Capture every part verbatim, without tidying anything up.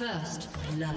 First blood.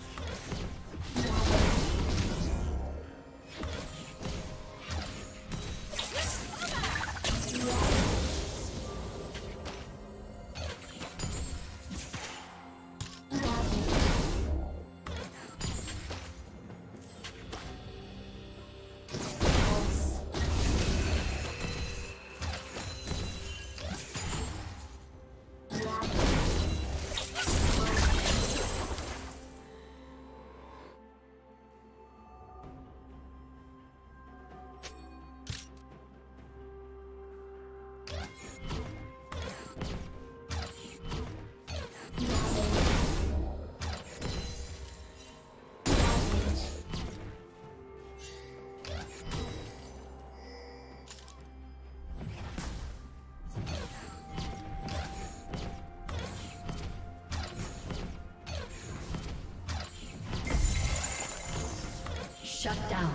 Shut down.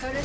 Turret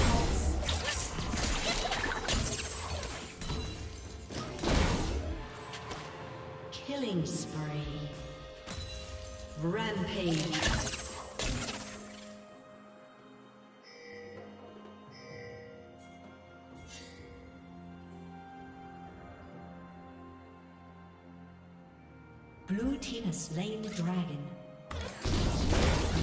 Else. Killing spree. Rampage. Blue team has slain the dragon. Blue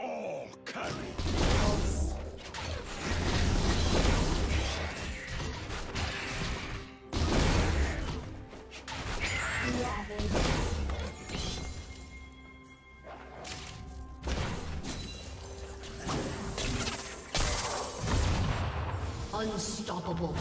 All carried. Unstoppable.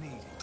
Needed.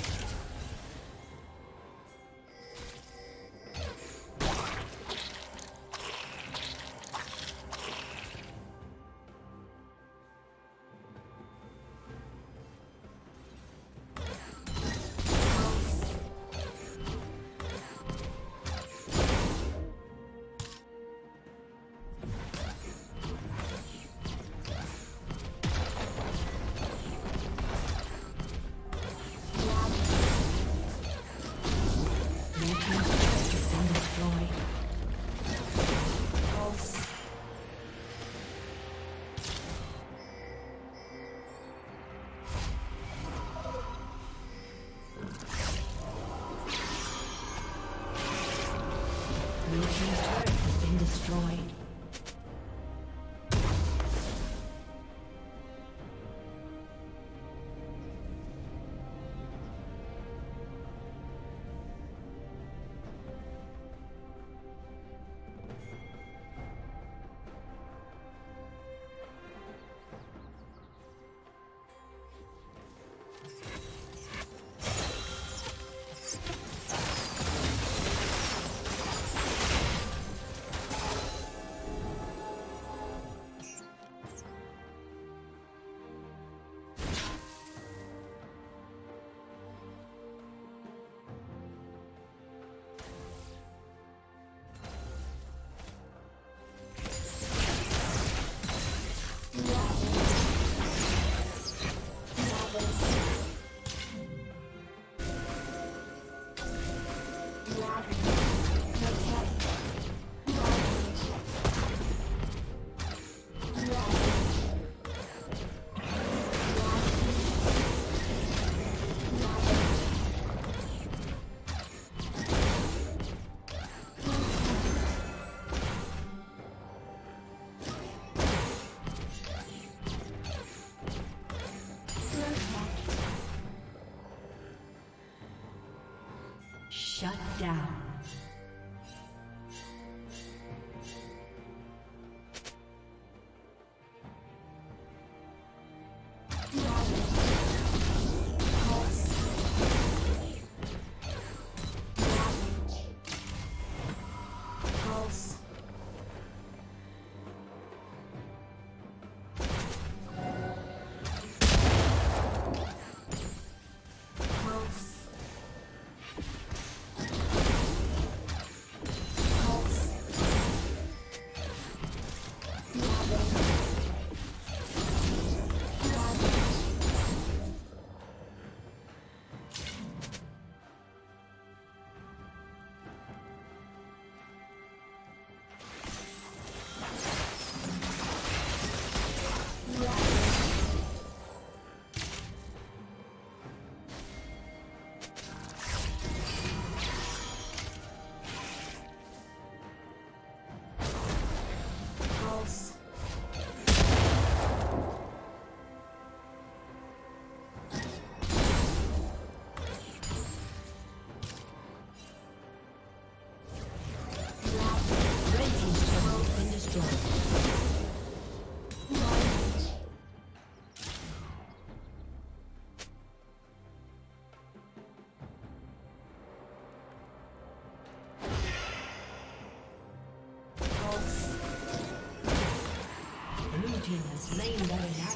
Blue team's turret has been destroyed. Shut down. Lane that is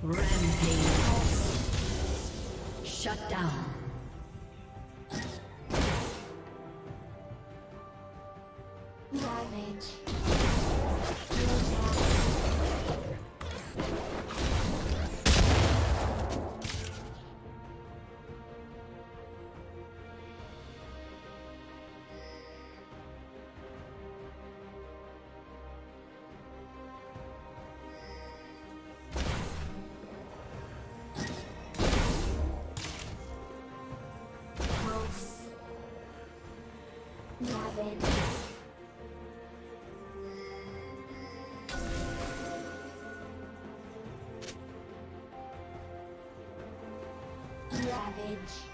Rampage. Shut down. Ravage. Ravage.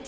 Red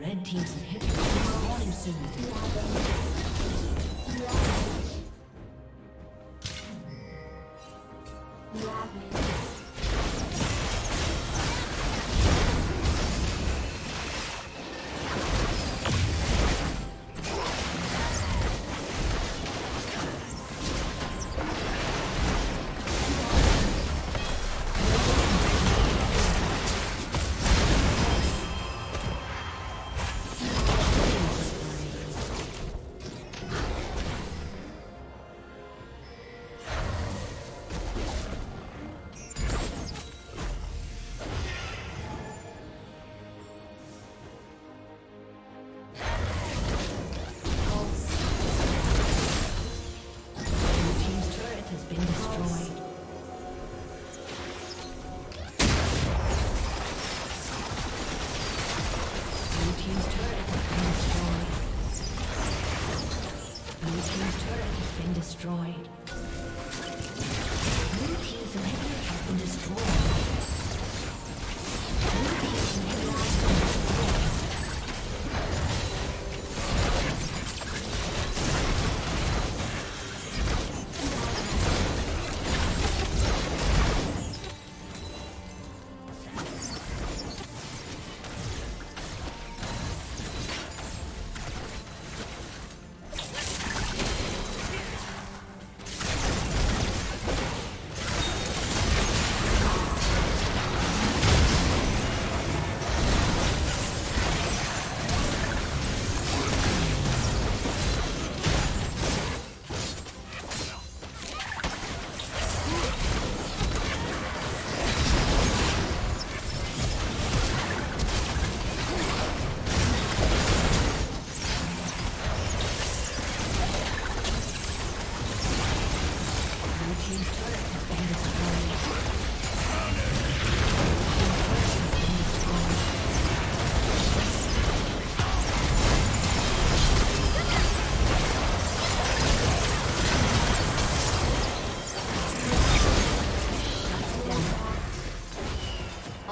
Red team's inhibitor has been destroyed. Aced. Pulse. Red team's inhibitor is falling soon.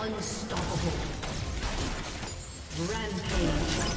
Unstoppable. Rampage.